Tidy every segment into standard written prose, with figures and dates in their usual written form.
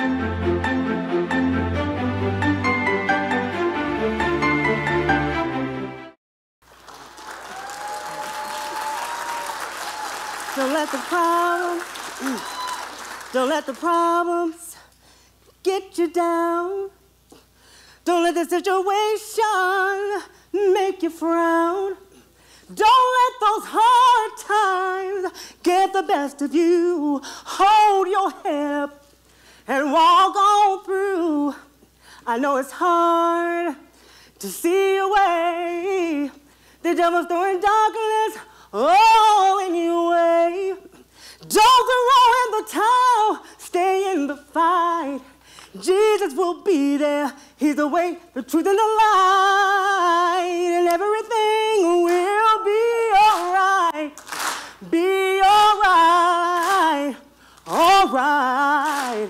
Don't let the problems get you down. Don't let the situation make you frown. Don't let those hard times get the best of you. Hold your head up and walk on through. I know it's hard to see your way. The devil's throwing darkness all in your way. Don't throw in the towel, stay in the fight. Jesus will be there. He's the way, the truth, and the light. And everything will be all right. Be all right. All right.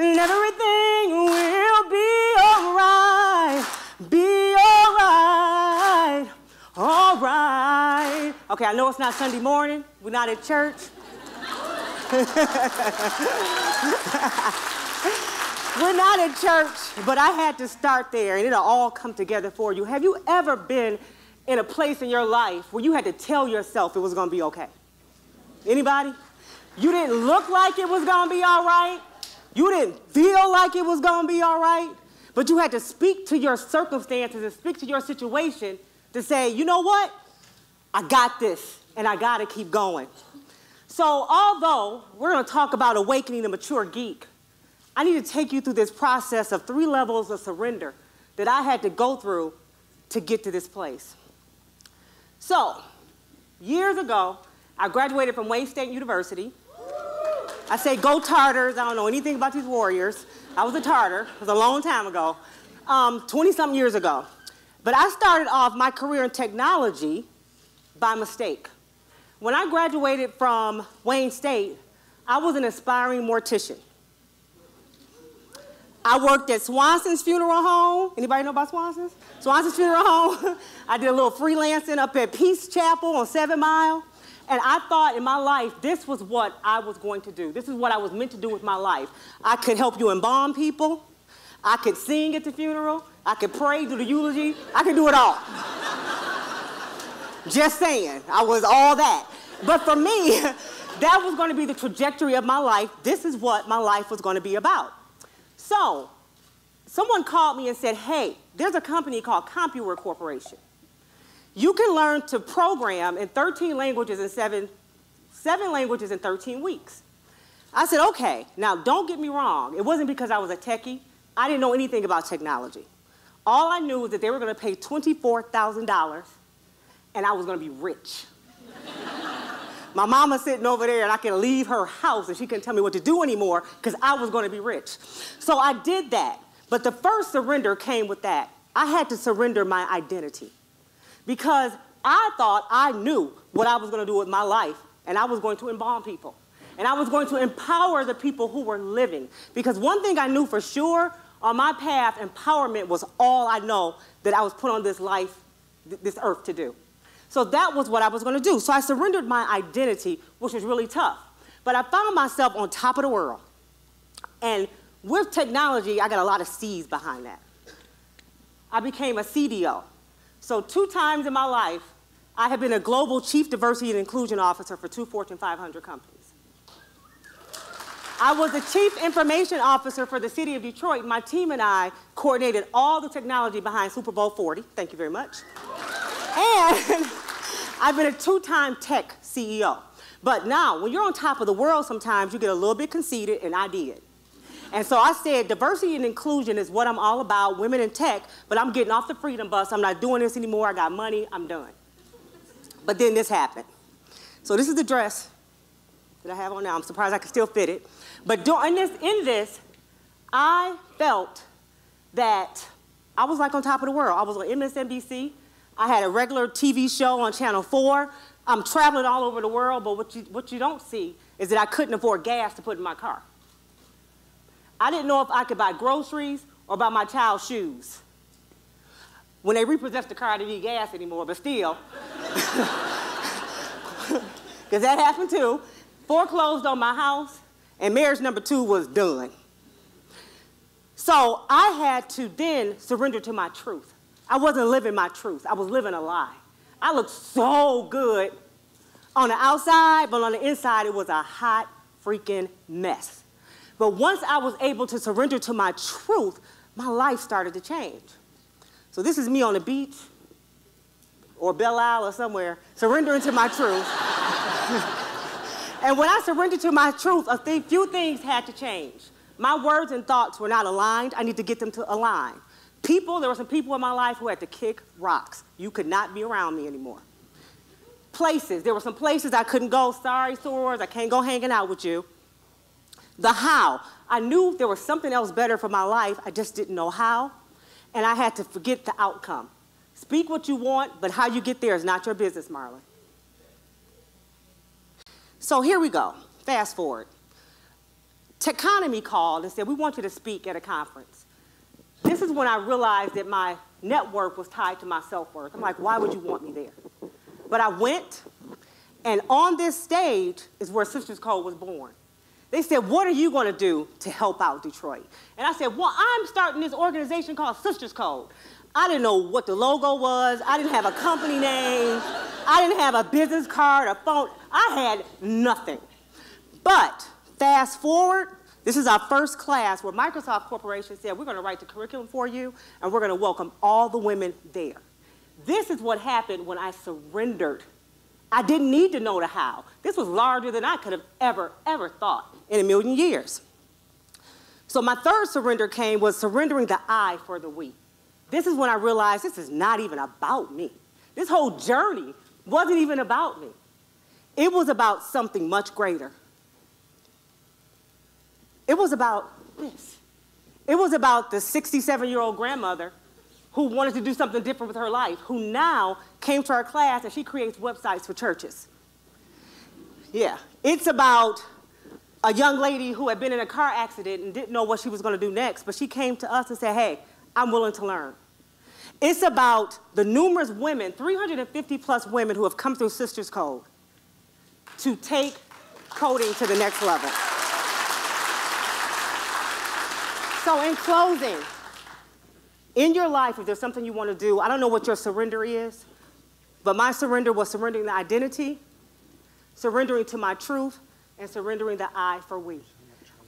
And everything will be all right. Be all right. All right. Okay, I know it's not Sunday morning. We're not at church. We're not in church, but I had to start there, and it'll all come together for you. Have you ever been in a place in your life where you had to tell yourself it was going to be okay? Anybody? You didn't look like it was going to be all right. You didn't feel like it was going to be all right. But you had to speak to your circumstances and speak to your situation to say, you know what? I got this, and I got to keep going. So although we're going to talk about awakening the mature geek, I need to take you through this process of 3 levels of surrender that I had to go through to get to this place. So, years ago, I graduated from Wayne State University. I say, go Tartars. I don't know anything about these warriors. I was a Tartar. It was a long time ago, 20-something years ago. But I started off my career in technology by mistake. When I graduated from Wayne State, I was an aspiring mortician. I worked at Swanson's Funeral Home. Anybody know about Swanson's? Swanson's Funeral Home. I did a little freelancing up at Peace Chapel on 7 Mile. And I thought in my life, this was what I was going to do. This is what I was meant to do with my life. I could help you embalm people. I could sing at the funeral. I could pray, do the eulogy. I could do it all. Just saying, I was all that. But for me, that was going to be the trajectory of my life. This is what my life was going to be about. So, someone called me and said, hey, there's a company called CompuServe Corporation. You can learn to program in 13 languages in seven languages in 13 weeks. I said, okay, now don't get me wrong. It wasn't because I was a techie. I didn't know anything about technology. All I knew was that they were going to pay $24,000 and I was going to be rich. My mama's sitting over there, and I can leave her house, and she couldn't tell me what to do anymore because I was going to be rich. So I did that. But the first surrender came with that. I had to surrender my identity because I thought I knew what I was going to do with my life, and I was going to embalm people, and I was going to empower the people who were living. Because one thing I knew for sure on my path, empowerment was all I know that I was put on this life, this earth to do. So that was what I was going to do. So I surrendered my identity, which was really tough. But I found myself on top of the world. And with technology, I got a lot of C's behind that. I became a CDO. So 2 times in my life, I have been a global chief diversity and inclusion officer for 2 Fortune 500 companies. I was the chief information officer for the city of Detroit. My team and I coordinated all the technology behind Super Bowl 40. Thank you very much. And I've been a 2-time tech CEO. But now, when you're on top of the world sometimes, you get a little bit conceited, and I did. And so I said, diversity and inclusion is what I'm all about, women in tech, but I'm getting off the freedom bus. I'm not doing this anymore. I got money. I'm done. But then this happened. So this is the dress that I have on now. I'm surprised I can still fit it. But in this, I felt that I was like on top of the world. I was on MSNBC. I had a regular TV show on Channel 4. I'm traveling all over the world, but what you don't see is that I couldn't afford gas to put in my car. I didn't know if I could buy groceries or buy my child's shoes. When they repossessed the car, I didn't need gas anymore, but still. Because that happened too. Foreclosed on my house, and marriage number 2 was done. So I had to then surrender to my truth. I wasn't living my truth. I was living a lie. I looked so good on the outside, but on the inside, it was a hot freaking mess. But once I was able to surrender to my truth, my life started to change. So this is me on the beach or Belle Isle or somewhere, surrendering to my truth. And when I surrendered to my truth, a few things had to change. My words and thoughts were not aligned. I need to get them to align. People, there were some people in my life who had to kick rocks. You could not be around me anymore. Places, there were some places I couldn't go. Sorry, Sorors, I can't go hanging out with you. The how, I knew there was something else better for my life. I just didn't know how, and I had to forget the outcome. Speak what you want, but how you get there is not your business, Marlon. So here we go, fast forward. Techonomy called and said, we want you to speak at a conference. This is when I realized that my network was tied to my self-worth. I'm like, why would you want me there? But I went, and on this stage is where Sisters Code was born. They said, what are you gonna do to help out Detroit? And I said, well, I'm starting this organization called Sisters Code. I didn't know what the logo was. I didn't have a company name. I didn't have a business card, a phone. I had nothing. But fast forward, this is our first class where Microsoft Corporation said, we're going to write the curriculum for you, and we're going to welcome all the women there. This is what happened when I surrendered. I didn't need to know the how. This was larger than I could have ever thought in a million years. So my third surrender came was surrendering the I for the we. This is when I realized this is not even about me. This whole journey wasn't even about me. It was about something much greater. It was about this. It was about the 67-year-old grandmother who wanted to do something different with her life, who now came to our class and she creates websites for churches. Yeah, it's about a young lady who had been in a car accident and didn't know what she was going to do next, but she came to us and said, hey, I'm willing to learn. It's about the numerous women, 350 plus women who have come through Sisters Code to take coding to the next level. So in closing, in your life, if there's something you want to do, I don't know what your surrender is, but my surrender was surrendering the identity, surrendering to my truth, and surrendering the I for we.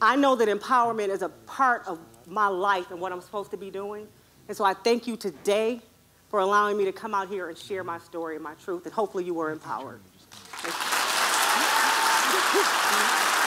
I know that empowerment is a part of my life and what I'm supposed to be doing. And so I thank you today for allowing me to come out here and share my story and my truth, and hopefully you were empowered. Thank you.